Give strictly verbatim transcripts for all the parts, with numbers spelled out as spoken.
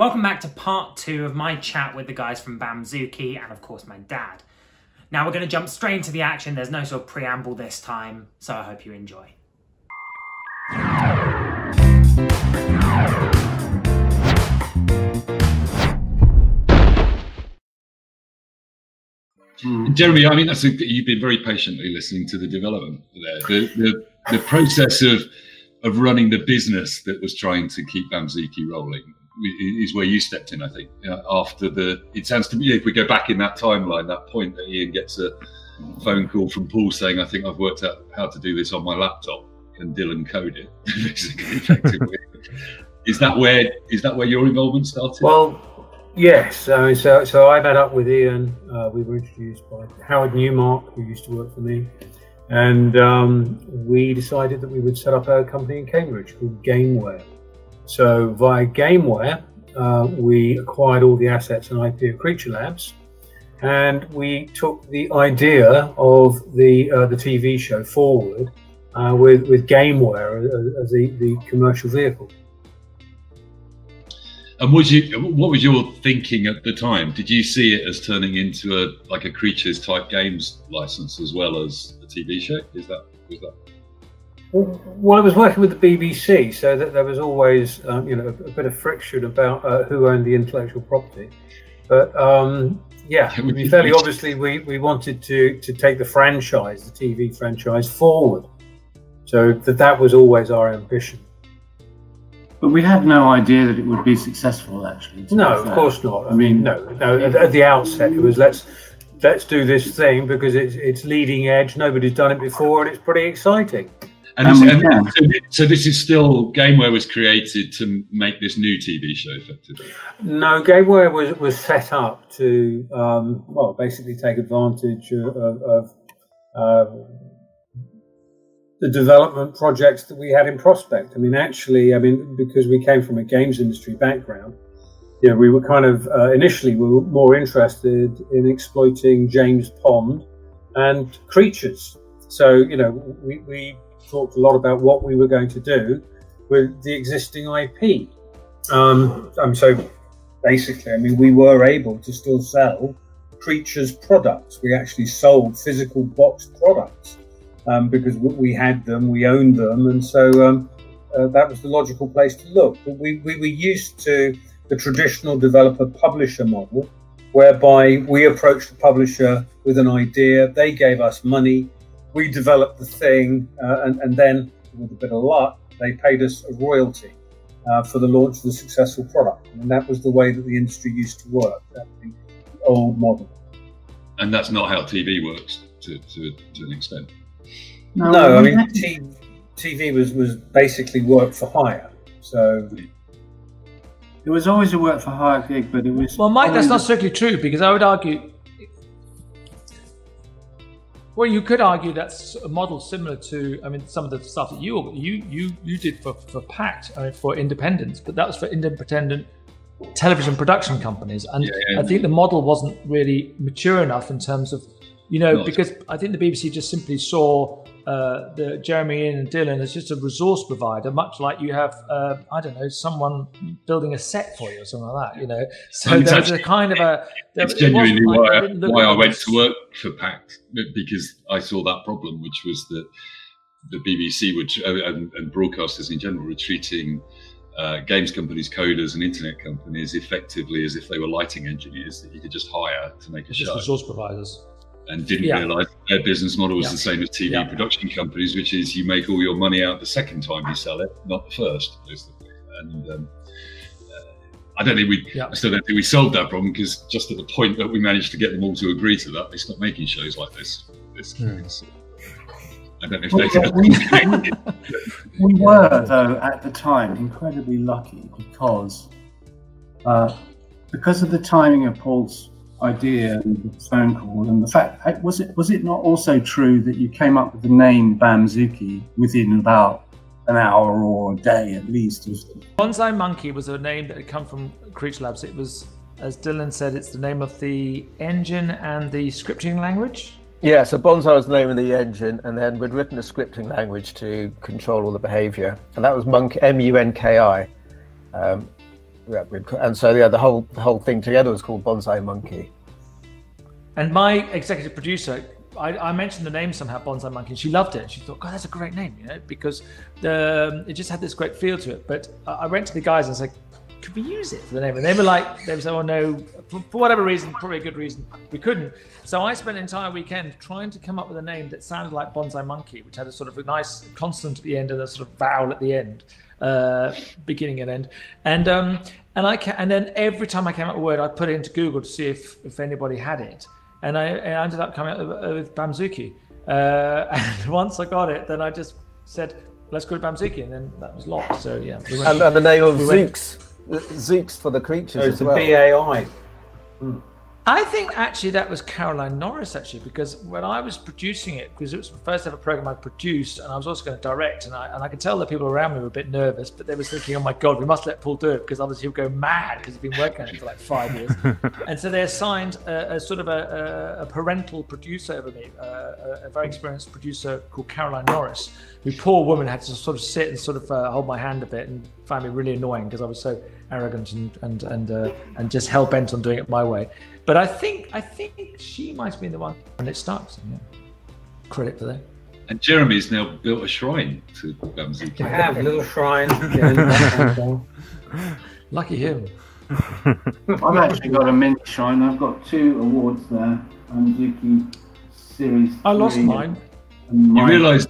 Welcome back to part two of my chat with the guys from BAMZOOKi and of course my dad. Now we're going to jump straight into the action. There's no sort of preamble this time, so I hope you enjoy. Jeremy, I mean, that's a, you've been very patiently listening to the development there. The, the, the process of, of running the business that was trying to keep BAMZOOKi rolling is where you stepped in, I think. Uh, after the, it sounds to me, if we go back in that timeline, that point that Ian gets a phone call from Paul saying, I think I've worked out how to do this on my laptop, and Dylan code it, effectively. Is that where, is that where your involvement started? Well, yes, uh, so, so I met up with Ian. Uh, we were introduced by Howard Newmark, who used to work for me, and um, we decided that we would set up a company in Cambridge called Gameware. So via Gameware, uh, we acquired all the assets and I P of Creature Labs, and we took the idea of the uh, the T V show forward uh, with with Gameware as the, the commercial vehicle. And was you, what was your thinking at the time? Did you see it as turning into a like a Creatures type games license as well as a T V show? Is that was that? Well, I was working with the B B C, so that there was always, um, you know, a bit of friction about uh, who owned the intellectual property. But um, yeah, I mean, fairly obviously, we we wanted to to take the franchise, the T V franchise, forward. So that that was always our ambition. But we had no idea that it would be successful, actually. No, of course not. I mean, no, no. At, at the outset, it was let's let's do this thing because it's it's leading edge. Nobody's done it before, and it's pretty exciting. And, um, this, yeah. and so, so this is still, Gameware was created to make this new T V show effectively? No, Gameware was, was set up to, um, well, basically take advantage of, of um, the development projects that we had in prospect. I mean, actually, I mean, because we came from a games industry background, you know, we were kind of, uh, initially we were more interested in exploiting James Pond and Creatures. So, you know, we... we talked a lot about what we were going to do with the existing I P. Um, um, so basically, I mean, we were able to still sell Creatures products. We actually sold physical boxed products um, because we had them, we owned them. And so um, uh, that was the logical place to look. But we, we were used to the traditional developer publisher model, whereby we approached the publisher with an idea, they gave us money, we developed the thing, uh, and, and then, with a bit of luck, they paid us a royalty uh, for the launch of the successful product. And that was the way that the industry used to work, that the old model. And that's not how T V works, to, to, to an extent. No, no I mean, T V was, was basically work for hire, so... It was always a work for hire gig, but it was... Well, Mike, that's not strictly true, because I would argue... Well, you could argue that's a model similar to, I mean, some of the stuff that you you you, you did for, for PACT, I mean, for independents, but that was for independent television production companies. And yeah, yeah. I think the model wasn't really mature enough in terms of, you know, Not because I think the B B C just simply saw uh, the Jeremy, Ian and Dylan as just a resource provider, much like you have, uh, I don't know, someone building a set for you or something like that, you know. So it's there was actually, a kind of a... There, it's it genuinely why, like, I, I, why I went to work for PACT, because I saw that problem, which was that the B B C would, uh, and, and broadcasters in general were treating uh, games companies, coders and internet companies effectively as if they were lighting engineers that you could just hire to make a just show. Just resource providers. And didn't yeah. realise their business model was yeah. the same as T V yeah. production companies, which is you make all your money out the second time you sell it, not the first. And um, uh, I don't think we, yeah. I still don't think we solved that problem because just at the point that we managed to get them all to agree to that, they stopped making shows like this. this mm. so, I don't know if well, they well, we, we were though at the time incredibly lucky because uh, because of the timing of Paul's idea and the phone call and the fact was it was it not also true that you came up with the name BAMZOOKi within about an hour or a day at least? Bonsai Monkey was a name that had come from Creature Labs. It was, as Dylan said, it's the name of the engine and the scripting language. Yeah, so Bonsai was the name of the engine, and then we'd written a scripting language to control all the behavior, and that was Monk M U N K I. Um, yeah, and so yeah, the whole the whole thing together was called Bonsai Monkey. And my executive producer, I, I mentioned the name somehow, Bonsai Monkey, and she loved it. She thought, God, that's a great name, you know, because the, it just had this great feel to it. But I went to the guys and said, could we use it for the name? And they were like, they were saying, oh no, for, for whatever reason, probably a good reason, we couldn't. So I spent an entire weekend trying to come up with a name that sounded like Bonsai Monkey, which had a sort of a nice consonant at the end and a sort of vowel at the end, uh, beginning and end. And um, and I ca and then every time I came up with a word, I put it into Google to see if, if anybody had it. And I, I ended up coming up with, with BAMZOOKi. Uh, and once I got it, then I just said, let's call it BAMZOOKi. And then that was locked. So yeah. We went, and, and the name of we Zooks. Zooks for the creatures. Oh, it's as well. B A I. Mm. I think actually that was Caroline Norris, actually, because when I was producing it, because it was the first ever program I produced, and I was also going to direct, and I, and I could tell the people around me were a bit nervous, but they were thinking, oh my God, we must let Paul do it, because obviously he'll go mad, because he's been working on it for like five years. And so they assigned a, a sort of a, a parental producer over me, a, a very experienced producer called Caroline Norris, who, poor woman, had to sort of sit and sort of uh, hold my hand a bit, and found me really annoying because I was so arrogant and and and uh, and just hell bent on doing it my way. But I think I think she might have been the one, and it starts. Yeah. Credit for that. And Jeremy's now built a shrine to BAMZOOKi. I have a little shrine. Lucky him. I've actually got a mini shrine. I've got two awards there. BAMZOOKi series. I lost mine. And you realise.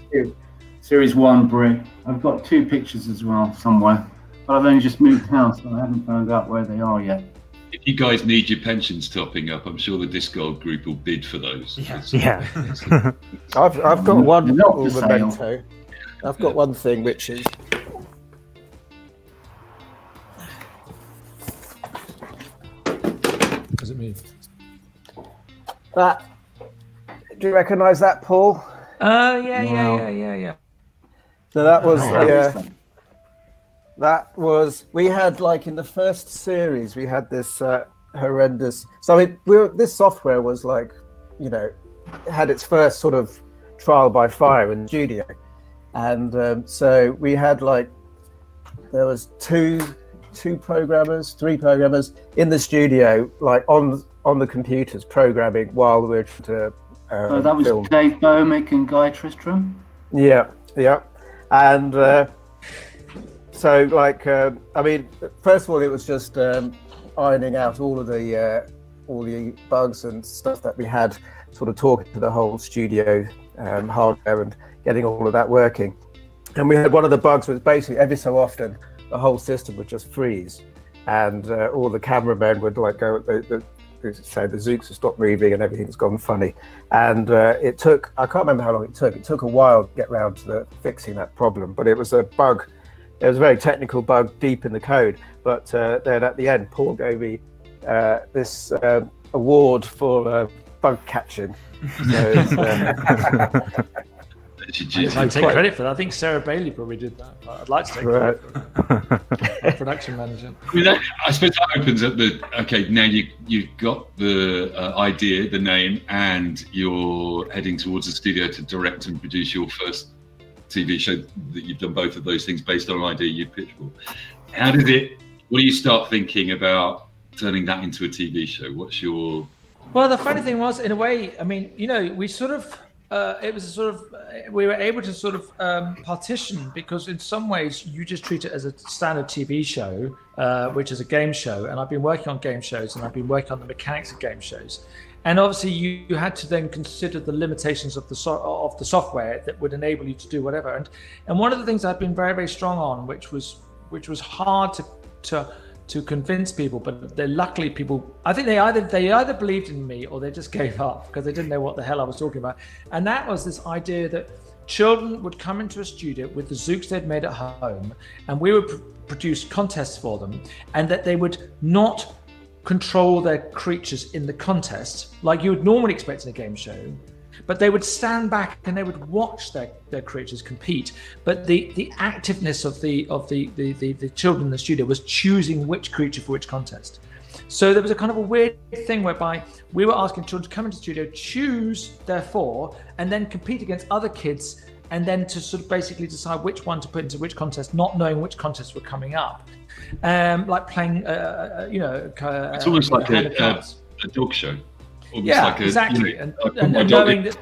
Series one brick. I've got two pictures as well somewhere, but I've only just moved house and I haven't found out where they are yet. If you guys need your pensions topping up, I'm sure the Discord group will bid for those. Yeah, yeah. I've I've got one memento. I've got one thing which is what does it mean? That, do you recognise that, Paul? Uh yeah, wow. yeah, yeah, yeah, yeah. So that was, oh, yeah, uh, that was, we had like in the first series, we had this uh, horrendous, so it, we were, this software was like, you know, had its first sort of trial by fire in the studio. And um, so we had like, there was two, two programmers, three programmers in the studio, like on, on the computers programming while we were trying to um, So that was film. Dave Bowman and Guy Tristram? Yeah, yeah. And uh, so, like, uh, I mean, first of all, it was just um, ironing out all of the uh, all the bugs and stuff that we had, sort of talking to the whole studio um, hardware and getting all of that working. And we had one of the bugs was basically every so often the whole system would just freeze, and uh, all the cameramen would like go, the, the, say the Zooks have stopped moving and everything's gone funny. And uh, it took, I can't remember how long it took, it took a while to get round to the, fixing that problem, but it was a bug, it was a very technical bug deep in the code. But uh, then at the end, Paul gave me uh, this uh, award for uh, bug catching. So it's, uh... I take credit for that. I think Sarah Bailey probably did that. I'd like to take right. credit for it. Production manager. I, mean, that, I suppose that opens up the, okay, now you, you've got the uh, idea, the name, and you're heading towards the studio to direct and produce your first T V show. That you've done both of those things based on an idea you pitched for. How did it, what do you start thinking about turning that into a T V show? What's your... Well, the funny thing was, in a way, I mean, you know, we sort of, Uh, it was a sort of, we were able to sort of um, partition, because in some ways you just treat it as a standard T V show, uh, which is a game show. And I've been working on game shows and I've been working on the mechanics of game shows. And obviously you, you had to then consider the limitations of the, so of the software that would enable you to do whatever. And, and one of the things I've been very, very strong on, which was, which was hard to, to to convince people, but they luckily people, I think they either they either believed in me or they just gave up because they didn't know what the hell I was talking about. And that was this idea that children would come into a studio with the Zooks they'd made at home, and we would pr produce contests for them, and that they would not control their creatures in the contest like you would normally expect in a game show, but they would stand back and they would watch their, their creatures compete. But the, the activeness of the of the, the, the, the children in the studio was choosing which creature for which contest. So there was a kind of a weird thing whereby we were asking children to come into the studio, choose their four, and then compete against other kids and then to sort of basically decide which one to put into which contest, not knowing which contests were coming up. Um, like playing, uh, you know, uh, it's almost like a, a, a dog show. Almost yeah, like a, exactly. You know, and, and, and knowing that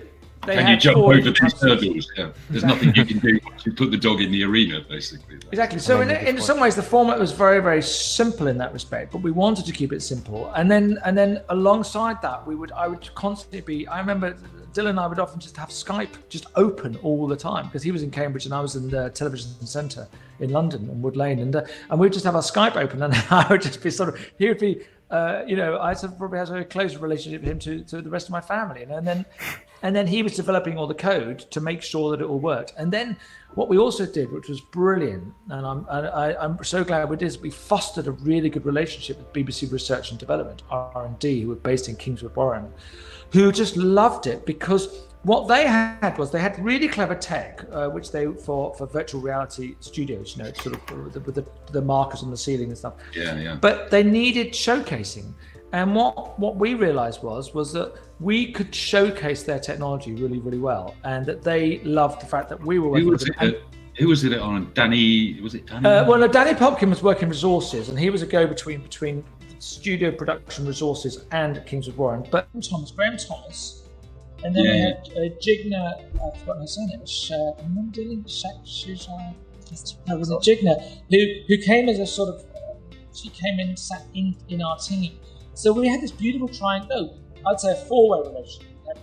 they can you jump over two hurdles? Yeah, there's exactly. nothing you can do once you put the dog in the arena, basically. That's exactly. So in, in some ways, the format was very, very simple in that respect, but we wanted to keep it simple. And then, and then alongside that, we would, I would constantly be. I remember Dylan and I would often just have Skype just open all the time because he was in Cambridge and I was in the television centre in London and Wood Lane, and uh, and we'd just have our Skype open, and I would just be sort of he would be. Uh, you know, I sort of probably had a very close relationship with him to, to the rest of my family. And, and then and then he was developing all the code to make sure that it all worked. And then what we also did, which was brilliant, and I'm, I, I'm so glad we did, is we fostered a really good relationship with B B C Research and Development, R and D, who were based in Kingswood Warren, who just loved it because what they had was they had really clever tech, uh, which they for for virtual reality studios, you know, sort of with the, with the, the markers on the ceiling and stuff. Yeah, yeah. But they needed showcasing, and what what we realized was was that we could showcase their technology really, really well, and that they loved the fact that we were working with them. Who was it on? Danny? Was it Danny? Uh, well, no, Danny Popkin was working resources, and he was a go-between between studio production resources and Kingswood Warren. But Thomas Graham Thomas. And then yeah, we had uh, Jigna, I've forgotten her surname, uh, was it Jigna, who, who came as a sort of, uh, she came in sat in, in our team. So we had this beautiful triangle, no, I'd say a four-way relationship. We had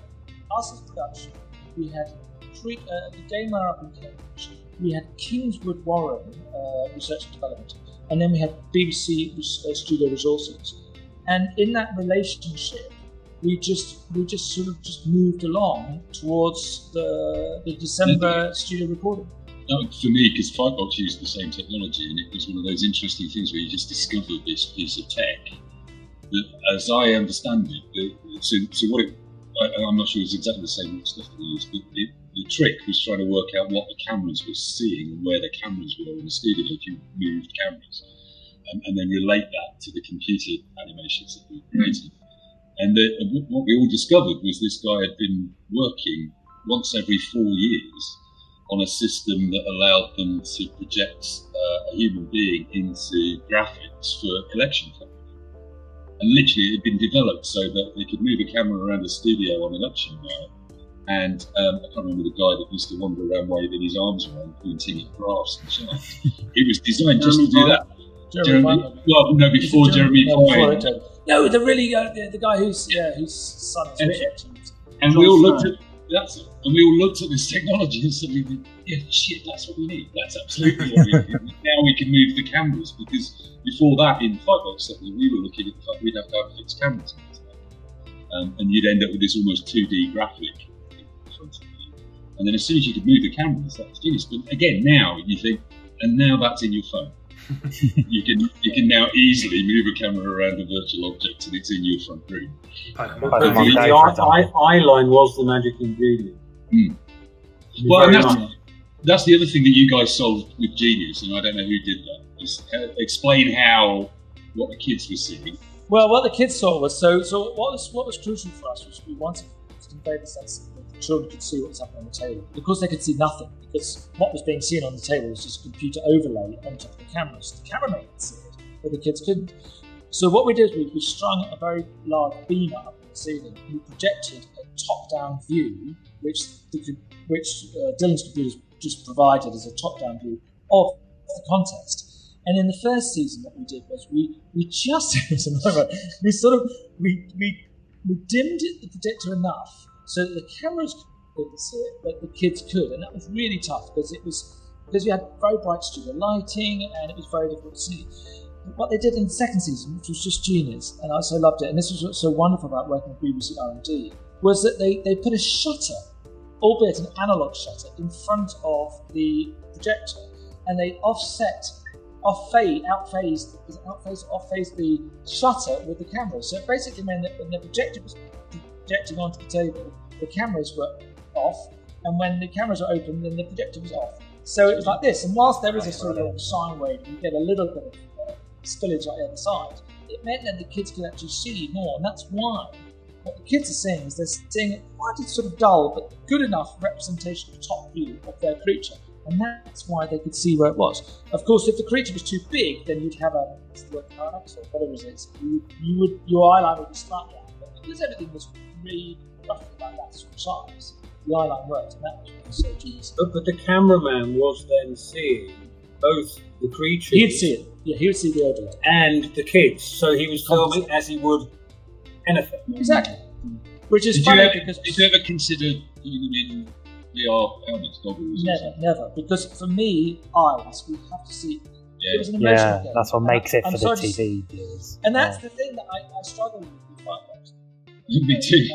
us as production, we had three, uh, the Gameware up in Cambridge, we had Kingswood Warren uh, Research and Development, and then we had B B C uh, Studio Resources. And in that relationship, we just we just sort of just moved along towards the, the December yeah. studio recording. No, for me, because Firebox used the same technology, and it was one of those interesting things where you just discovered this piece of tech. That, as I understand it, the, so, so what it, I, I'm not sure it's exactly the same stuff that we used, but it, the trick was trying to work out what the cameras were seeing and where the cameras were in the studio if you moved cameras, um, and then relate that to the computer animations that we created. Mm-hmm. And the, what we all discovered was this guy had been working once every four years on a system that allowed them to project uh, a human being into graphics for a collection company. And literally, it had been developed so that they could move a camera around the studio on an action night. And um, I can't remember the guy that used to wander around waving his arms around, pointing at graphs and so on. It was designed just to do that. Jeremy, Jeremy well, no, before Jeremy Foy. No, the really uh, the, the guy who's yeah, who's son and, and we all looked at that's it. And we all looked at this technology and suddenly went, yeah, shit, that's what we need. That's absolutely what we need. Now we can move the cameras because before that in Firebox suddenly we were looking at the fact we'd have to have fixed cameras, um, and you'd end up with this almost two D graphic. And then as soon as you could move the cameras, that was genius. But again, now you think, and now that's in your phone. you can you can now easily move a camera around a virtual object and it's in your front room. The eye line was the magic ingredient. Mm. Well, and that's, that's the other thing that you guys solved with Genius, and I don't know who did that. Just explain how what the kids were seeing. Well, what the kids saw was so. So what was what was crucial for us was we wanted to convey the sense that the children could see what was happening on the table because they could see nothing. Because what was being seen on the table was just a computer overlay on top of the cameras. The cameraman could see it, but the kids couldn't. So what we did was we strung a very large beam up in the ceiling. We projected a top-down view, which, the, which uh, Dylan's computer just provided as a top-down view of the contest. And in the first season, what we did was we we just we sort of we we we dimmed it, the projector enough so that the cameras couldn't see it, but the kids could, and that was really tough because it was because you had very bright studio lighting and it was very difficult to see. But what they did in the second season, which was just genius, and I so loved it, and this was what's so wonderful about working with B B C R and D, was that they, they put a shutter, albeit an analog shutter, in front of the projector, and they offset, off-phase, out-phased, is it out-phased, off-phased the shutter with the camera. So it basically meant that when the projector was projecting onto the table, the cameras were off, and when the cameras were open, then the projector was off. So it was like this, and whilst there is a sort of sine wave, you get a little bit of uh, spillage on the other side, it meant that the kids could actually see more, and that's why what the kids are seeing is they're seeing quite a sort of dull but good enough representation of top view of their creature, and that's why they could see where it was. Of course, if the creature was too big, then you'd have a what's the word, parallax or whatever it is. You, you would your eye line would be slightly out, but because everything was really roughly like that sort of size, the eye line worked, and that was so genius. But, but the cameraman was then seeing both the creatures. He'd see it. Yeah, he would see the audience and the kids. So he was filming as he would anything. Exactly. Which is did funny you ever, because did you ever considered even in V R helmets, goggles? Never, never. Because for me, eyes we have to see. Yeah, it was an emotional yeah that's what makes it and for I'm the T V viewers. And that's yeah. the thing that I, I struggle with with fight games. Me too.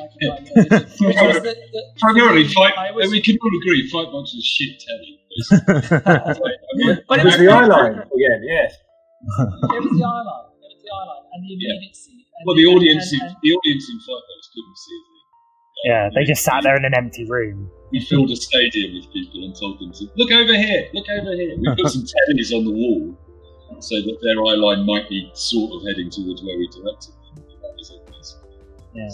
Primarily, fight. We can all agree, fight games is shit telly. But it was the eye line again, yes. It was the eye line. It was the eye line, and the immediacy. Yeah. And well, the, the audience, and, and, the audience in fight games couldn't see it. Yeah, yeah, they just sat there in an empty room. We filled a stadium with people and told them to look over here, look over here. We put some tellies on the wall so that their eye line might be sort of heading towards where we directed them. That was it. Yeah.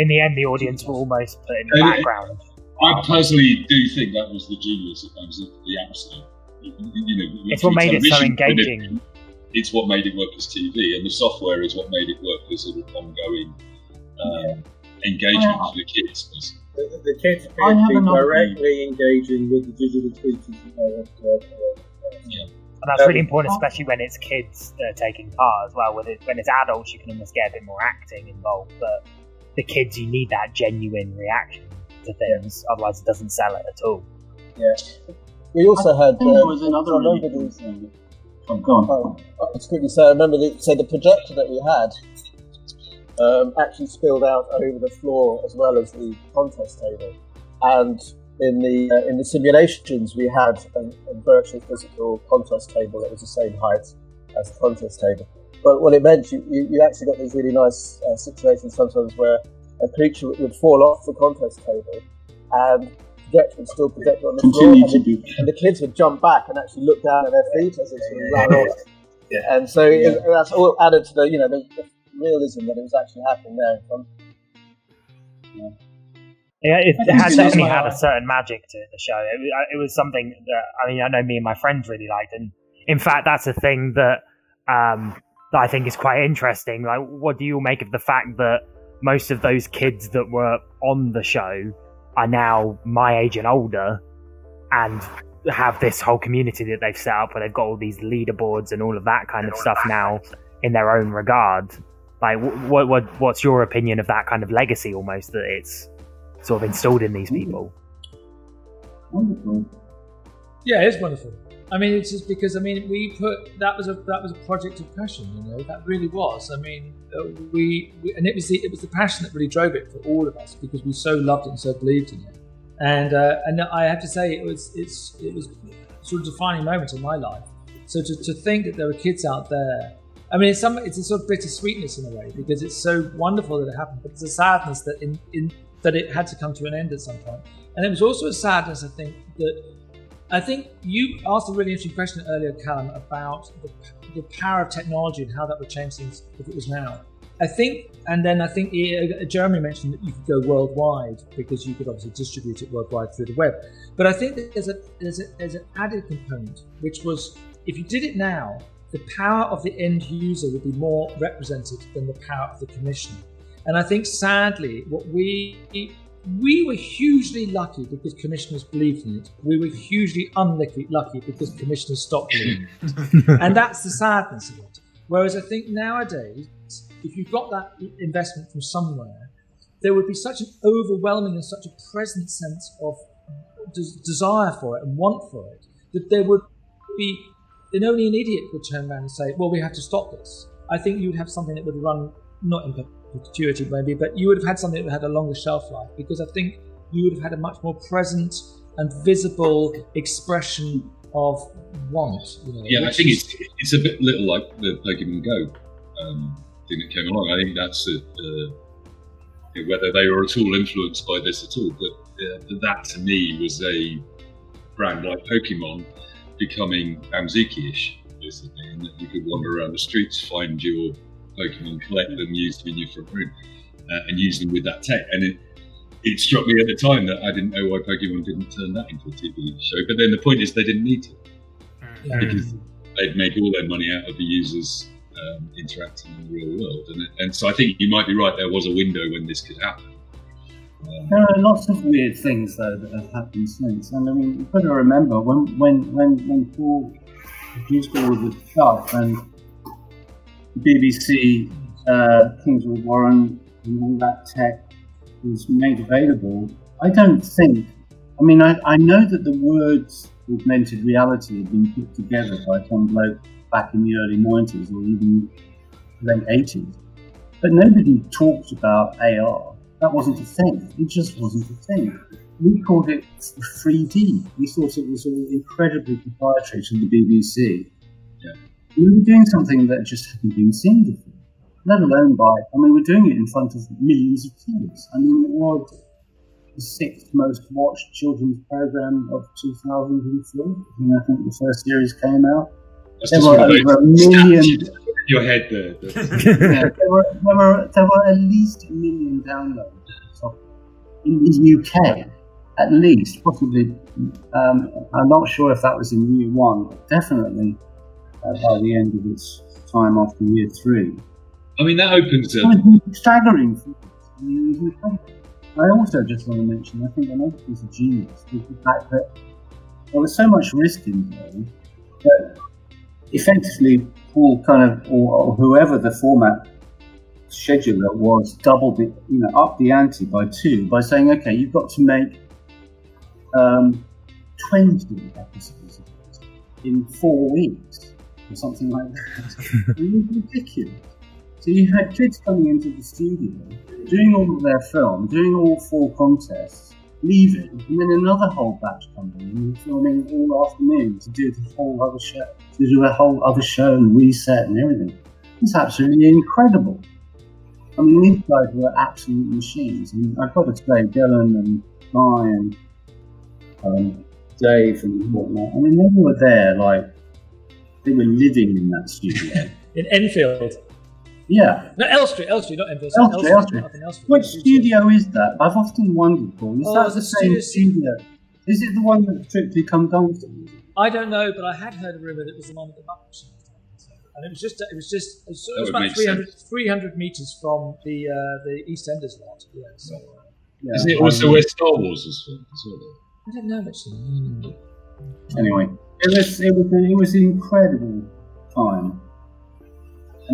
In the end, the audience were almost put in the and background. I personally do think that was the genius of BAMZOOKi, the absolute. You know, it's what made it so engaging. It's what made it work as T V, and the software is what made it work as sort of ongoing um, yeah. engagement for the kids. The, the, the kids are directly engaging with the digital features that they have to work with. Yeah. And that's um, really important, especially when it's kids that are taking part as well. When, it, when it's adults, you can almost get a bit more acting involved, but the kids, you need that genuine reaction to things, yeah. otherwise it doesn't sell it at all. Yeah. We also I heard... Uh, there was another one. Oh, go on. I was quickly say, I remember the, so the projector that we had um, actually spilled out over the floor as well as the contest table. And in the uh, in the simulations, we had a, a virtual physical contest table that was the same height as the contest table. But what it meant, you, you, you actually got these really nice uh, situations sometimes where a creature would fall off the contest table and project would still project on the floor, and, it, and the kids would jump back and actually look down at their feet as it sort of ran off. Yeah. And so yeah. it, that's all added to the you know the, the realism that it was actually happening there. Yeah. Yeah, it had definitely had a certain magic to the show. It, it was something that, I mean, I know me and my friends really liked. And in fact, that's a thing that, um, that I think is quite interesting. Like, what do you make of the fact that most of those kids that were on the show are now my age and older and have this whole community that they've set up where they've got all these leaderboards and all of that kind of stuff now in their own regard? Like, what, what, what's your opinion of that kind of legacy almost that it's sort of installed in these people? Wonderful. Yeah, it's wonderful. I mean, it's just because I mean, we put that was a that was a project of passion, you know, that really was. I mean, we, we and it was the it was the passion that really drove it for all of us because we so loved it and so believed in it. And uh, and I have to say, it was it's it was sort of a defining moment in my life. So to to think that there were kids out there. I mean, it's, some, it's a sort of bittersweetness in a way because it's so wonderful that it happened, but it's a sadness that in in. that it had to come to an end at some point. And it was also a sadness, I think, that I think you asked a really interesting question earlier, Callum, about the, the power of technology and how that would change things if it was now. I think, and then I think Jeremy mentioned that you could go worldwide because you could obviously distribute it worldwide through the web. But I think that there's, a, there's, a, there's an added component, which was if you did it now, the power of the end user would be more represented than the power of the commissioner. And I think, sadly, what we we were hugely lucky because commissioners believed in it. We were hugely unlucky because commissioners stopped believing it. And that's the sadness of it. Whereas I think nowadays, if you've got that investment from somewhere, there would be such an overwhelming and such a present sense of des- desire for it and want for it, that there would be, then only an idiot would turn around and say, well, we have to stop this. I think you'd have something that would run, not in perpetuity maybe, but you would have had something that had a longer shelf life because I think you would have had a much more present and visible expression of want. You know, yeah, I think is... it's it's a bit little like the Pokemon Go um, thing that came along. I think that's a, uh, whether they were at all influenced by this at all, but uh, that to me was a brand like Pokemon becoming BAMZOOKi-ish, basically, and that you could wander around the streets, find your Pokemon, collect them, use them in your front room. uh, and using with that tech. And it, it struck me at the time that I didn't know why Pokemon didn't turn that into a T V show. But then the point is they didn't need to, mm. because they'd make all their money out of the users um, interacting in the real world. And, and so I think you might be right, there was a window when this could happen. Um, there are lots of weird things, though, that have happened since. And I mean, you've got to remember, when, when, when, when Paul produced all of this stuff, and B B C, uh, Kingswood Warren, and all that tech was made available, I don't think, I mean, I, I know that the words augmented reality had been put together by some bloke back in the early nineties or even late eighties, but nobody talked about A R. That wasn't a thing. It just wasn't a thing. We called it three D. We thought it was all incredibly proprietary to the B B C. Yeah. We were doing something that just hadn't been seen before, let alone by, I mean, we were doing it in front of millions of kids. I mean, it was the sixth most watched children's program of two thousand three. I mean, I think the first series came out. That's there were over a million. Your head there. Yeah, there, were, there, were, there were at least a million downloads of, in the U K, at least, possibly. Um, I'm not sure if that was in year one, but definitely uh, by the end of its time after year three. I mean, that opens up. I mean, staggering. I, mean, I also just want to mention, I think another piece of genius was the fact that there was so much risk involved that effectively Paul kind of, or, or whoever the format scheduler was, doubled it, you know, up the ante by two by saying, okay, you've got to make um, twenty episodes of this in four weeks or something like that. It was ridiculous. So you had kids coming into the studio, doing all of their film, doing all four contests, leaving, and then another whole batch coming in, filming all afternoon to do the whole other show, to do a whole other show and reset and everything. It's absolutely incredible. I mean, these guys were absolute machines. And I've got to say, Dylan and Guy and um, Dave and whatnot, I mean, they were there, like, they were living in that studio. In Enfield. Yeah. No, L Street, L Street, not Enfield. L Street, L Street. L Street. Which studio is that? I've often wondered, Paul. Is oh, that the, the same studio? Is it the one that Strictly Come Dancing? I don't know, but I had heard a rumour that it was the one that the Muppet Show was done. And it was just, it was just, it was, it was about three hundred, three hundred metres from the uh, the EastEnders lot. Yeah, so, uh, yeah. Isn't it also where Star Wars is filmed as well? I don't know, actually. Anyway, it was, it was, it was an incredible time.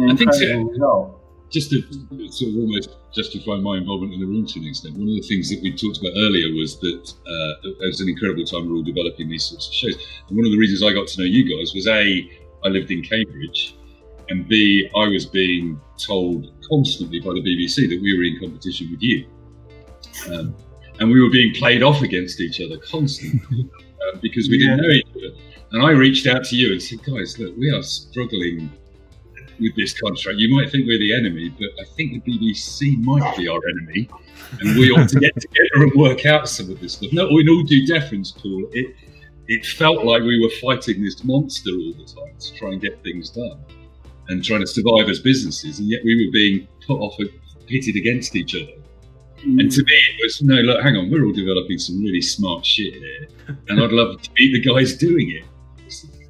I think so, just to sort of almost justify my involvement in the room to an extent, one of the things that we talked about earlier was that uh, it was an incredible time we're all developing these sorts of shows. And one of the reasons I got to know you guys was A, I lived in Cambridge, and B, I was being told constantly by the B B C that we were in competition with you. Um, and we were being played off against each other constantly uh, because we yeah. didn't know each other. And I reached out to you and said, guys, look, we are struggling with this contract. You might think we're the enemy, but I think the B B C might be our enemy, and we ought to get together and work out some of this stuff. No, in all due deference, Paul, it it felt like we were fighting this monster all the time to try and get things done and trying to survive as businesses, and yet we were being put off and pitted against each other. Mm. And to me, it was, no, look, hang on, we're all developing some really smart shit here, and I'd love to be the guys doing it.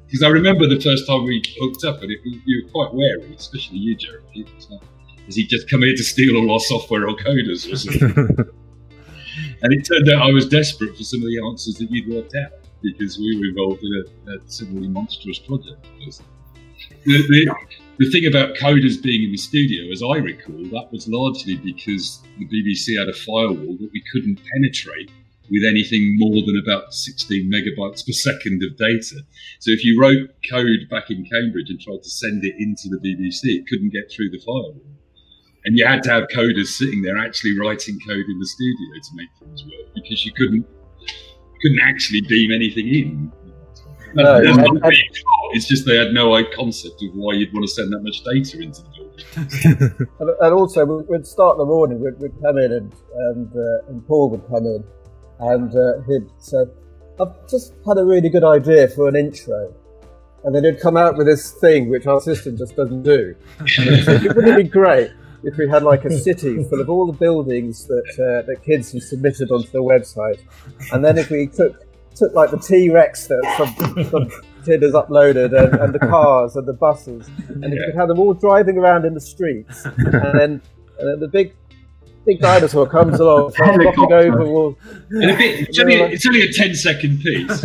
Because I remember the first time we hooked up, and it, you were quite wary, especially you, Jeremy. It was like, has he just come here to steal all our software or coders or something? And it turned out I was desperate for some of the answers that you'd worked out, because we were involved in a, a similarly monstrous project. The, the, the thing about coders being in the studio, as I recall, that was largely because the B B C had a firewall that we couldn't penetrate with anything more than about sixteen megabytes per second of data. So if you wrote code back in Cambridge and tried to send it into the B B C, it couldn't get through the firewall. And you had to have coders sitting there actually writing code in the studio to make things work, because you couldn't couldn't actually beam anything in. No, That's not I, being taught. It's just they had no concept of why you'd want to send that much data into the building. And also, we'd start in the morning, we'd, we'd come in and, and, uh, and Paul would come in, and uh, he'd say, I've just had a really good idea for an intro. And then he'd come out with this thing, which our system just doesn't do. It wouldn't be great. if we had like a city full of all the buildings that uh, that kids have submitted onto the website, and then if we took took like the T-Rex that some, some kid has uploaded, and, and the cars and the buses, and if you could have them all driving around in the streets, and then and then the big. Big dinosaur comes along, knocking over walls. And a bit, it's, only, it's only a ten second piece.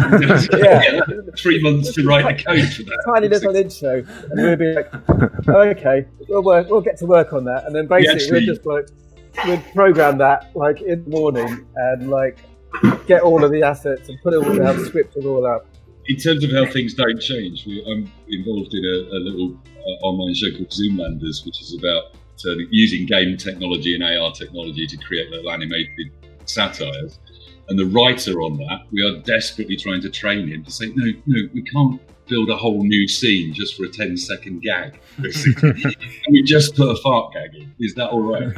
Yeah. Three months to write the code for that. Tiny little intro, and we'll be like, oh, okay, we'll work, we'll get to work on that, and then basically we'll just like we'll program that like in the morning and like get all of the assets and put it all down, script it all up. In terms of how things don't change, we, I'm involved in a, a little uh, online show called Zoomlanders, which is about. So using game technology and A R technology to create little animated satires, and the writer on that, we are desperately trying to train him to say, no, no, we can't build a whole new scene just for a ten second gag. We just put a fart gag in. Is that all right?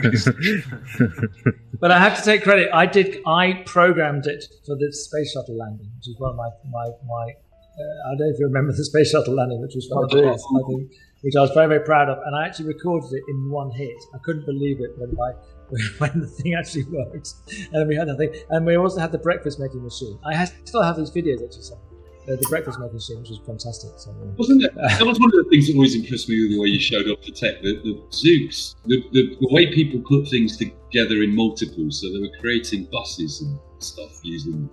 But I have to take credit. I did. I programmed it for the space shuttle landing, which is one of my my my. Uh, I don't know if you remember the space shuttle landing, which was one of the best, I think. Which I was very, very proud of, and I actually recorded it in one hit. I couldn't believe it when, I, when the thing actually worked. And we had that thing, and we also had the breakfast making machine. I has, still have these videos actually. So. The, the breakfast making machine, which was fantastic. So, wasn't it? Uh, that was one of the things that always impressed me with the way you showed off the tech. The, the Zooks, the, the, the way people put things together in multiples. So they were creating buses and stuff using.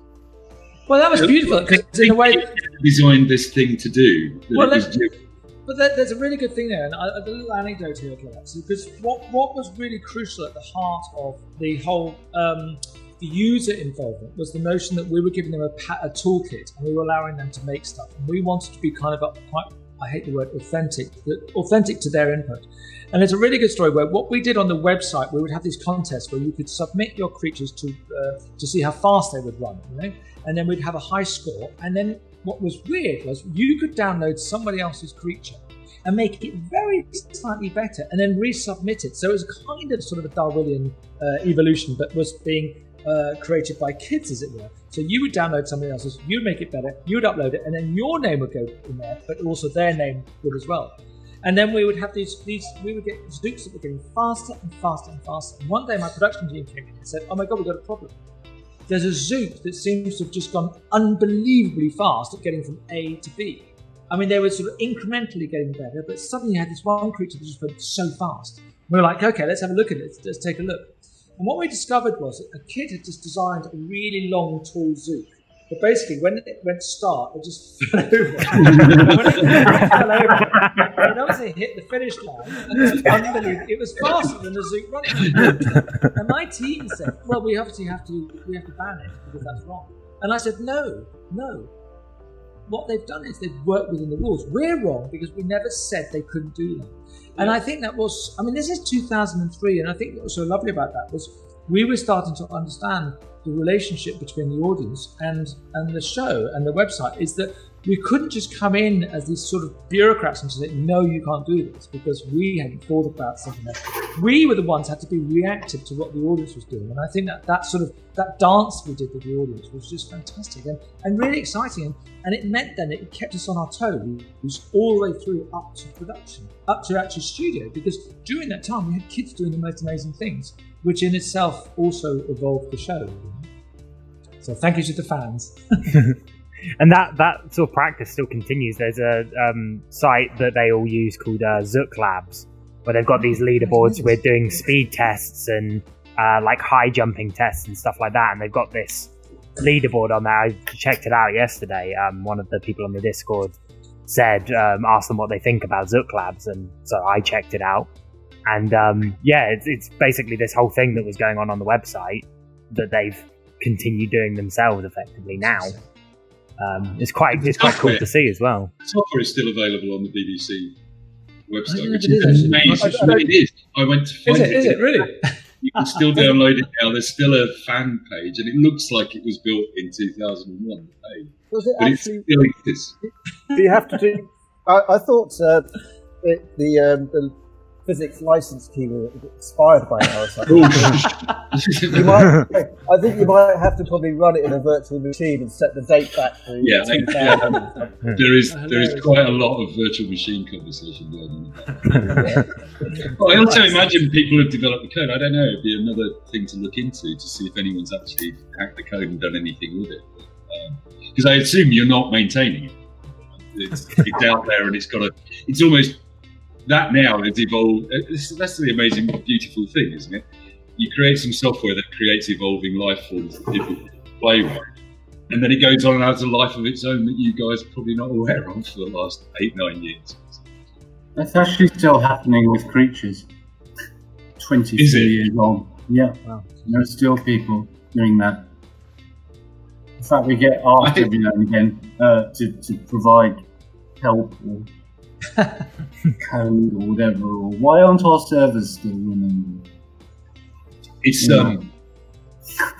Well, that was you know, beautiful because in a way designed this thing to do. Well, but there's a really good thing there, and a little anecdote here, perhaps, because what, what was really crucial at the heart of the whole um, the user involvement was the notion that we were giving them a, a toolkit and we were allowing them to make stuff. And we wanted to be kind of a, quite, I hate the word authentic, authentic to their input. And there's a really good story where what we did on the website, we would have these contests where you could submit your creatures to uh, to see how fast they would run, you know, and then we'd have a high score, and then. What was weird was you could download somebody else's creature and make it very slightly better and then resubmit it. So it was kind of sort of a Darwinian uh, evolution, but was being uh, created by kids, as it were. So you would download somebody else's, you'd make it better, you'd upload it, and then your name would go in there, but also their name would as well. And then we would have these, these we would get Zooks that were getting faster and faster and faster. And one day my production team came in and said, oh my God, we've got a problem. There's a Zook that seems to have just gone unbelievably fast at getting from A to B. I mean, they were sort of incrementally getting better, but suddenly you had this one creature that just went so fast. We were like, okay, let's have a look at it. Let's take a look. And what we discovered was that a kid had just designed a really long, tall Zook. But basically, when it went to start, it just fell over. When it fell over, it obviously hit the finish line. And it was unbelievable. It was faster than the Zook running. And my team said, well, we obviously have to, we have to ban it because that's wrong. And I said, no, no. What they've done is they've worked within the rules. We're wrong because we never said they couldn't do that. And I think that was, I mean, this is two thousand three. And I think what was so lovely about that was we were starting to understand the relationship between the audience and, and the show and the website is that we couldn't just come in as these sort of bureaucrats and say, no, you can't do this because we hadn't thought about something else. We were the ones who had to be reactive to what the audience was doing. And I think that that sort of, that dance we did with the audience was just fantastic and, and really exciting. And, and it meant then it kept us on our toes all the way through up to production, up to actually studio, because during that time we had kids doing the most amazing things, which in itself also evolved the show. So thank you to the fans. And that, that sort of practice still continues. There's a um, site that they all use called uh, Zook Labs, where they've got these leaderboards with doing speed tests and uh, like high jumping tests and stuff like that. And they've got this leaderboard on there. I checked it out yesterday. Um, one of the people on the Discord said, um, asked them what they think about Zook Labs. And so I checked it out. And um, yeah, it's, it's basically this whole thing that was going on on the website that they've continued doing themselves effectively now. Um, it's quite it's quite cool to see as well. Software is still available on the B B C website, which is amazing. I, I, I, it is. I went to find is it, it. Is it really? You can still download it now. There's still a fan page, and it looks like it was built in two thousand one. Hey? Was it but actually, it still exists. Do you have to do? I, I thought uh, it, the, um, the physics license key will expired by now or something. You might, I think you might have to probably run it in a virtual machine and set the date back to yeah, think, yeah. There is there is quite a lot of virtual machine conversation going on. Yeah. Well, I also imagine people who've developed the code, I don't know, it'd be another thing to look into to see if anyone's actually hacked the code and done anything with it. Because um, I assume you're not maintaining it. It's, it's out there and it's got a, it's almost, that now has evolved. That's the amazing, beautiful thing, isn't it? You create some software that creates evolving life forms that people play with, and then it goes on and has a life of its own that you guys are probably not aware of for the last eight, nine years. That's actually still happening with creatures. twenty-three years on. Yeah, wow. There's still people doing that. In fact, we get asked every now and again uh, to, to provide help or code or whatever, or why aren't our servers still running? It's yeah. um,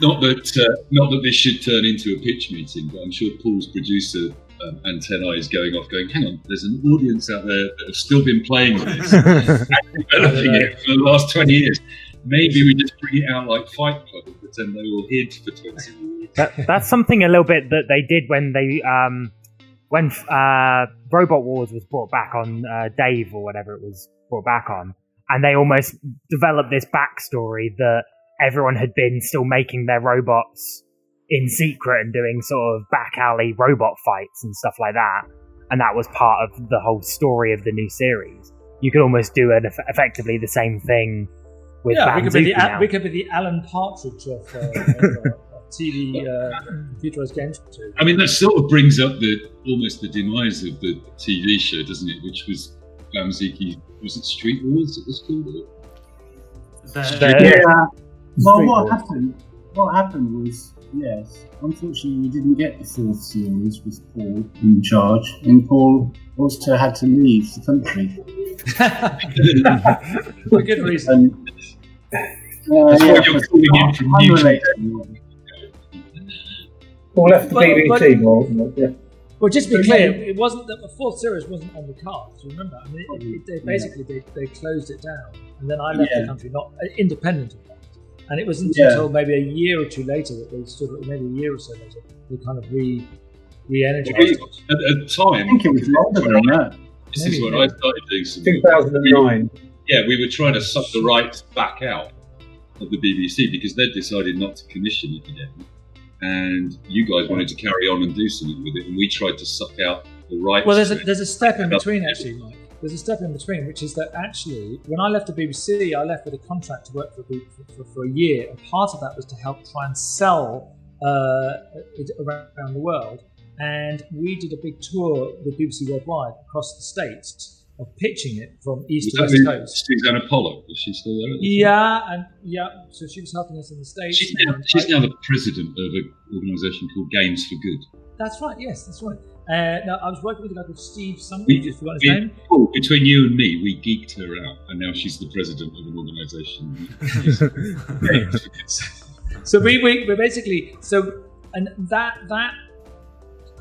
not that uh, not that this should turn into a pitch meeting, but I'm sure Paul's producer um, antennae is going off, going, "Hang on, there's an audience out there that have still been playing this, and developing it for the last twenty years. Maybe we just bring it out like Fight Club and pretend they all hid for twenty years." That, that's something a little bit that they did when they um when uh. Robot Wars was brought back on, uh, Dave or whatever it was brought back on, and they almost developed this backstory that everyone had been still making their robots in secret and doing sort of back alley robot fights and stuff like that, and that was part of the whole story of the new series. You could almost do an eff effectively the same thing with yeah, BAMZOOKi we, could the, we could be the Alan Partridge of uh, T V uh, computerized games too. I mean, that sort of brings up the almost the demise of the T V show, doesn't it? Which was BAMZOOKi, was it Street Wars? It was called. The, Street yeah. Wars. Well, Street what Wars. happened? What happened was, yes, unfortunately, we didn't get the fourth series with Paul in charge, and Paul also had to leave the country for good reason. Um, uh, yeah, you're calling from YouTube. All left the well, B B C but, more, it? Yeah. Well, just to be clear, it wasn't that the fourth series wasn't on the cards. Remember, I mean, it, it, they basically yeah. they, they closed it down, and then I left yeah. the country, not uh, independent of that. And it wasn't yeah. until maybe a year or two later that they sort of, maybe a year or so later, they kind of re re-energized it. At the time, I think it was longer than that. This maybe, is when yeah. I started doing some. two thousand nine. We, yeah, we were trying to suck the rights back out of the B B C because they decided not to commission it again. And you guys wanted to carry on and do something with it, and we tried to suck out the rights. Well, there's a, there's a step in between, actually, Mike. There's a step in between, which is that actually, when I left the B B C, I left with a contract to work for for, for, for a year, and part of that was to help try and sell uh, it around the world. And we did a big tour with B B C Worldwide across the states, of pitching it from east was to west coast. Susanna Pollock, is she still there? Yeah, and yeah, so she was helping us in the States. She's now, she's now the president of an organisation called Games for Good. That's right, yes, that's right. Uh, now, I was working with a guy called Steve Summers, we, if you forgot his we, name. Oh, between you and me, we geeked her out, and now she's the president of an organisation. Games for Good. So we, we, we basically, so, and that, that,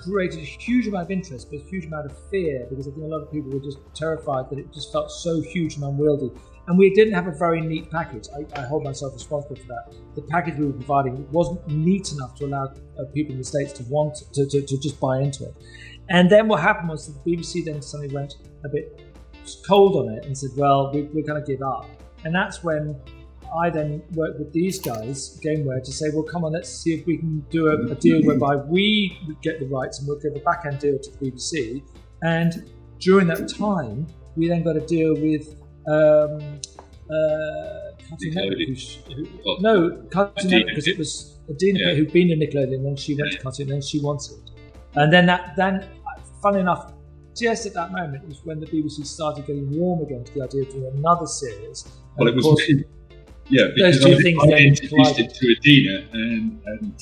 created a huge amount of interest, but a huge amount of fear, because I think a lot of people were just terrified that it just felt so huge and unwieldy. And we didn't have a very neat package. I, I hold myself responsible for that. The package we were providing wasn't neat enough to allow uh, people in the States to want to, to, to just buy into it. And then what happened was the B B C then suddenly went a bit cold on it and said, well, we, we're going to give up. And that's when I then worked with these guys, Gameware, to say, well, come on, let's see if we can do a, a deal whereby we get the rights and we'll give a back-end deal to the B B C. And during that time, we then got a deal with um, uh, Cartoon Network. No, Cartoon Network, because it was Adina yeah. who'd been to Nickelodeon, and then she went yeah. to Cartoon, and then she wanted. And then, that, then, funnily enough, just at that moment was when the B B C started getting warm again to the idea of doing another series. Well, and it was... Yeah, because Those two I, things I introduced it to Adina, and, and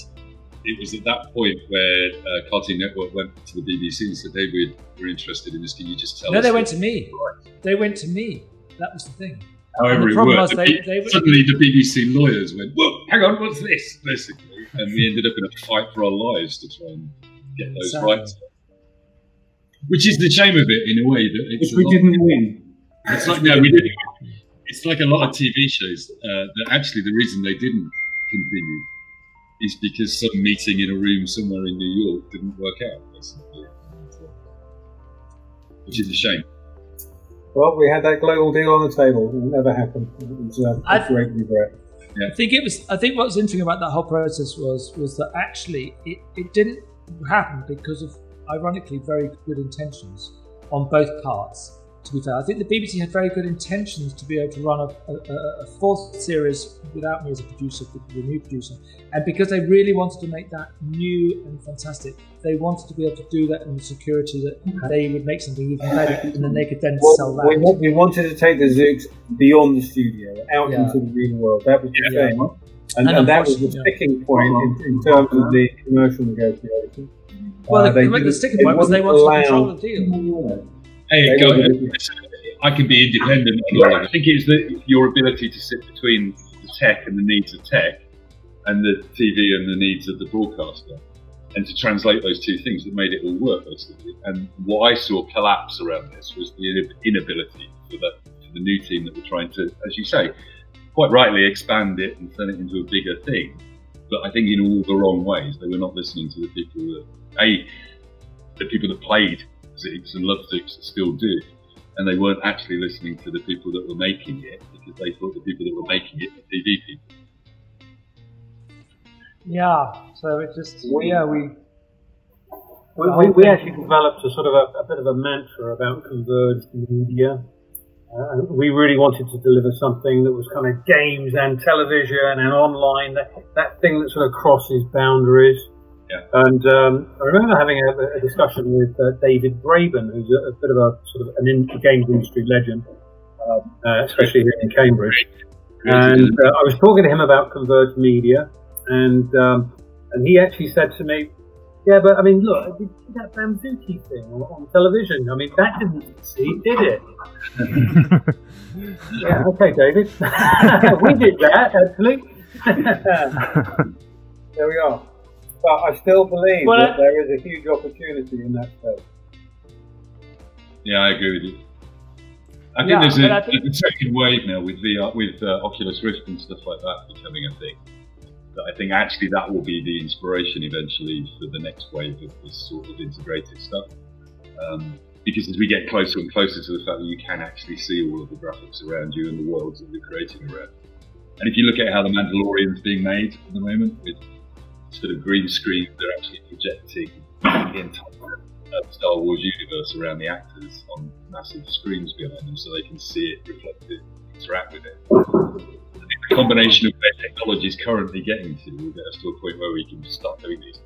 it was at that point where uh, Cartoon Network went to the B B C and said, "Hey, we were interested in this. Can you just tell no, us?" No, they went to me. Right. They went to me. That was the thing. However, the it worked. The they, they suddenly, went... the B B C lawyers went, "Whoa, hang on, what's this?" Basically, and we ended up in a fight for our lives to try and get those Sorry. rights. Which is the shame of it, in a way that it's if we didn't win. It's like no, we didn't. It's like a lot of T V shows uh, that actually the reason they didn't continue is because some meeting in a room somewhere in New York didn't work out, basically, which is a shame. Well, we had that global deal on the table. It never happened. It was a I, great regret. Yeah. I think it was. I think what was interesting about that whole process was was that actually it, it didn't happen because of ironically very good intentions on both parts. To be fair, I think the B B C had very good intentions to be able to run a, a, a fourth series without me as a producer, the new producer, and because they really wanted to make that new and fantastic, they wanted to be able to do that in the security that they would make something even better, and then they could then well, sell that. We, want, we wanted to take the Zooks beyond the studio, out yeah. into the real world. That was the yeah. thing, and, and, and that was the sticking point in, in terms of the commercial negotiation. Well, uh, the, the sticking point was they wanted to control the deal. Hey, go ahead. I can be independent. I think it's the, your ability to sit between the tech and the needs of tech and the T V and the needs of the broadcaster and to translate those two things that made it all work, basically. And what I saw collapse around this was the inability for the, for the new team that were trying to, as you say, quite rightly expand it and turn it into a bigger thing. But I think in all the wrong ways. They were not listening to the people that, A, the people that played Zooks and love Zooks that still do, and they weren't actually listening to the people that were making it because they thought the people that were making it were T V people. Yeah, so it just we, yeah we we, we we actually developed a sort of a, a bit of a mantra about converged media. Uh, and we really wanted to deliver something that was kind of games and television and online, that that thing that sort of crosses boundaries. Yeah. And um, I remember having a, a discussion with uh, David Braben, who's a, a bit of a sort of an in, games industry legend, um, uh, especially here in Cambridge. And uh, I was talking to him about converged media, and um, and he actually said to me, "Yeah, but I mean, look, did you see that BAMZOOKi thing on, on television? I mean, that didn't succeed, did it?" Yeah, okay, David, we did that actually. There we are. But I still believe well, that there is a huge opportunity in that space. Yeah, I agree with you. I think yeah, there's a, I think a second wave now with V R, with uh, Oculus Rift and stuff like that becoming a thing. But I think actually that will be the inspiration eventually for the next wave of this sort of integrated stuff. Um, because as we get closer and closer to the fact that you can actually see all of the graphics around you and the worlds that you're creating around. And if you look at how The Mandalorian is being made at the moment, with sort of green screen, they're actually projecting the entire uh, Star Wars universe around the actors on massive screens behind them so they can see it, reflect it, interact with it. I think the combination of where technology is currently getting to will get us to a point where we can start doing these.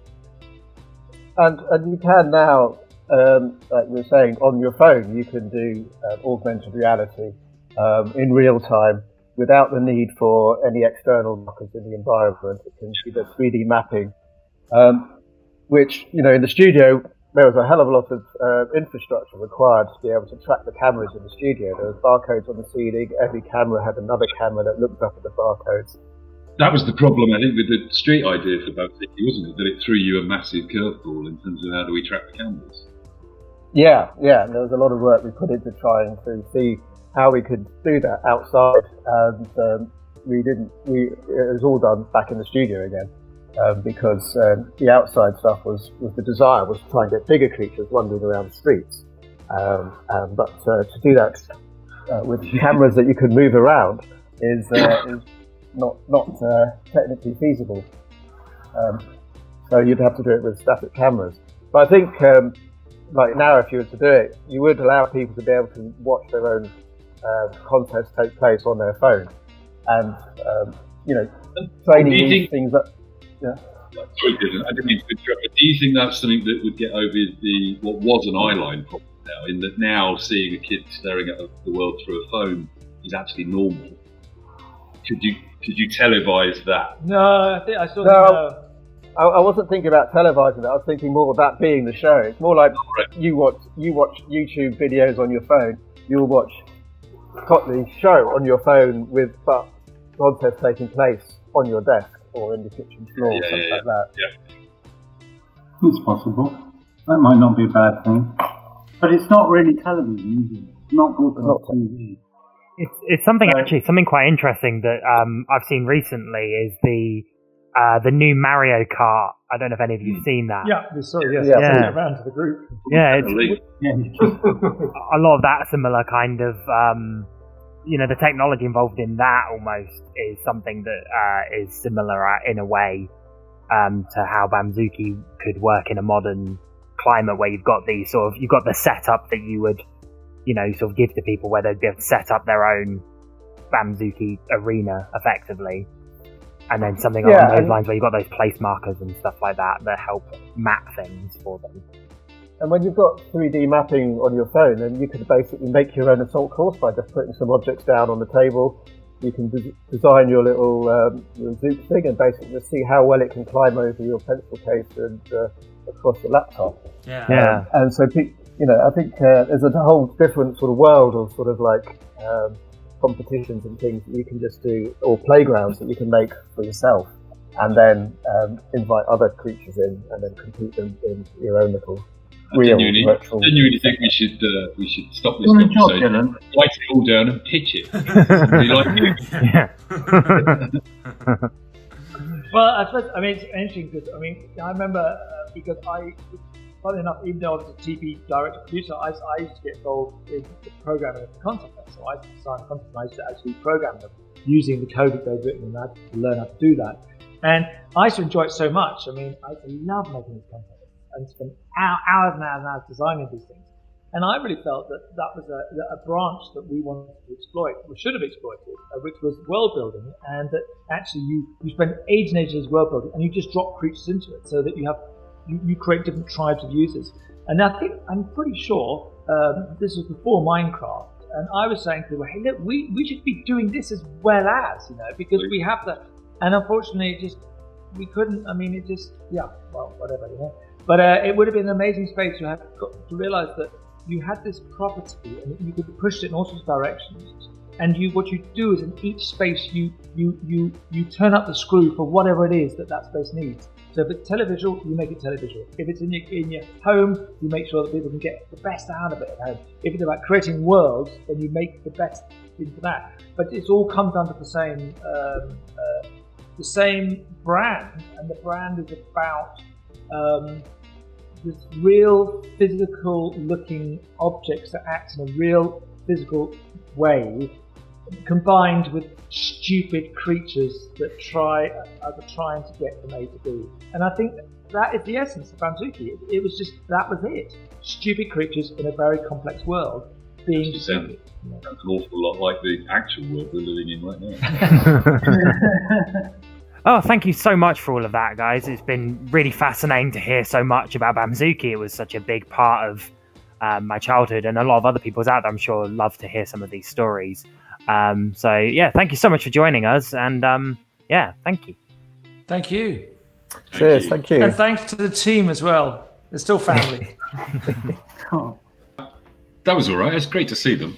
And, and you can now, um, like you were saying, on your phone you can do uh, augmented reality um, in real time, without the need for any external markers in the environment. It can be the three D mapping, um, which, you know, in the studio, there was a hell of a lot of uh, infrastructure required to be able to track the cameras in the studio. There was barcodes on the ceiling, every camera had another camera that looked up at the barcodes. That was the problem, I think, with the street idea for BAMZOOKi, wasn't it? That it threw you a massive curveball in terms of how do we track the cameras? Yeah, yeah, and there was a lot of work we put into trying to see how we could do that outside, and um, we didn't, we, it was all done back in the studio again, um, because um, the outside stuff was, was the desire, was to try and get bigger creatures wandering around the streets, um, um, but uh, to do that uh, with cameras that you can move around is, uh, is not, not uh, technically feasible, um, so you'd have to do it with static cameras. But I think, um, like now if you were to do it, you would allow people to be able to watch their own Uh, contests take place on their phone, and um, you know, training you these things that. Yeah. Sorry, I didn't mean to interrupt. But do you think that's something that would get over the what was an eyeline problem now? In that now seeing a kid staring at the world through a phone is actually normal. Could you could you televise that? No, I think I saw no. I wasn't thinking about televising it. I was thinking more of that being the show. It's more like oh, right. you watch you watch YouTube videos on your phone. You'll watch the show on your phone with but contest taking place on your desk or in the kitchen floor, yeah, or something yeah, like that. Yeah. It's possible. That might not be a bad thing. But it's not really television, is it? not good for T V. It's it's something uh, actually something quite interesting that um, I've seen recently is the uh, the new Mario Kart. I don't know if any of you've seen that. Yeah, we saw it. Yes, yeah. yeah. It around to the group. Yeah, it's, a lot of that similar kind of. Um, you know, the technology involved in that almost is something that uh, is similar in a way um, to how BAMZOOKi could work in a modern climate where you've got these sort of, you've got the setup that you would, you know, sort of give to people where they'd be able to set up their own BAMZOOKi arena effectively. And then something yeah, along those lines where you've got those place markers and stuff like that that help map things for them. And when you've got three D mapping on your phone, then you could basically make your own assault course by just putting some objects down on the table. You can des design your little um, your Zook thing and basically just see how well it can climb over your pencil case and uh, across the laptop. Yeah. yeah. Um, and so, you know, I think uh, there's a whole different sort of world of sort of like um, competitions and things that you can just do, or playgrounds that you can make for yourself, and then um, invite other creatures in and then compete them in your own little. I genuinely, genuinely think we should uh, we should stop this Good conversation, job, write it all down and pitch it. We like it. Well, I suppose I mean it's interesting because I mean I remember uh, because I, funny enough, even though I was a T V director producer, I, I used to get involved in the programming of the content. So I signed content and I used to actually program them using the code that they've written, and I had to learn how to do that. And I used to enjoy it so much. I mean, I love making this content. And spend hours and hours and hours designing these things, and I really felt that that was a, a branch that we wanted to exploit, we should have exploited, which was world building, and that actually you you spend ages and ages world building, and you just drop creatures into it, so that you have you, you create different tribes of users. And I think I'm pretty sure um, this was before Minecraft, and I was saying to them, hey, look, we we should be doing this as well as you know, because we have the, and unfortunately, it just we couldn't. I mean, it just yeah, well, whatever, you know. But uh, it would have been an amazing space to have got to realise that you had this property and you could push it in all sorts of directions. And you, what you do is in each space you you you you turn up the screw for whatever it is that that space needs. So if it's televisual, you make it televisual. If it's in your in your home, you make sure that people can get the best out of it at home. If it's about creating worlds, then you make the best into that. But it's all comes under the same um, uh, the same brand, and the brand is about. Um, This real physical-looking objects that act in a real physical way, combined with stupid creatures that try are trying to get from A to B. And I think that is the essence of BAMZOOKi. It, it was just that was it. Stupid creatures in a very complex world. Being that's an awful lot like the actual world we're living in right now. Oh, thank you so much for all of that, guys. It's been really fascinating to hear so much about BAMZOOKi. It was such a big part of um, my childhood, and a lot of other people's out there, I'm sure, love to hear some of these stories. Um, so, yeah, thank you so much for joining us, and, um, yeah, thank you. Thank you. Cheers, thank you. And thanks to the team as well. They're still family. Oh. That was all right. It's great to see them.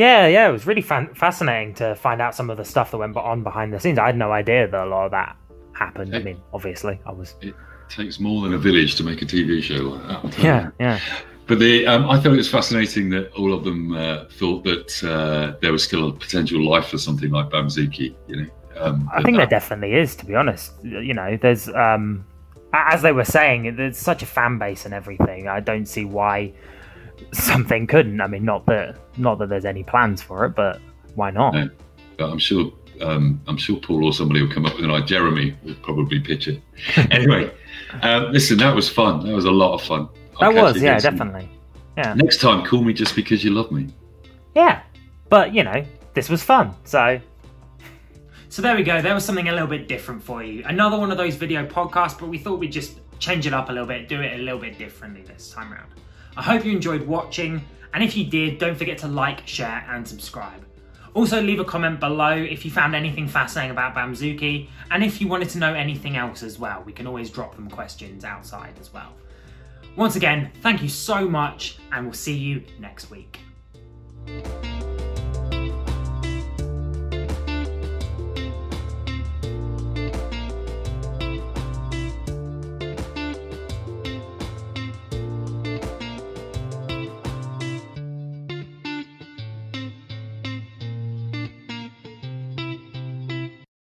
Yeah, yeah, it was really fan fascinating to find out some of the stuff that went on behind the scenes. I had no idea that a lot of that happened. It, I mean, obviously, I was. It takes more than a village to make a T V show like that. Yeah, you. yeah. But the, um, I thought it was fascinating that all of them uh, thought that uh, there was still a potential life for something like BAMZOOKi. You know, um, I think that, there definitely is. To be honest, you know, there's um, as they were saying, there's such a fan base and everything. I don't see why. Something couldn't. I mean, not that not that there's any plans for it, but why not? No, but I'm sure um, I'm sure Paul or somebody will come up with an idea. Jeremy would probably pitch it. Anyway, um, listen, that was fun. That was a lot of fun. I'll that was, yeah, definitely. Me. Yeah. Next time, call me just because you love me. Yeah, but you know, this was fun. So, so there we go. There was something a little bit different for you. Another one of those video podcasts, but we thought we'd just change it up a little bit, do it a little bit differently this time around. I hope you enjoyed watching, and if you did, don't forget to like, share and subscribe. Also leave a comment below if you found anything fascinating about BAMZOOKi, and if you wanted to know anything else as well, we can always drop them questions outside as well. Once again, thank you so much, and we'll see you next week.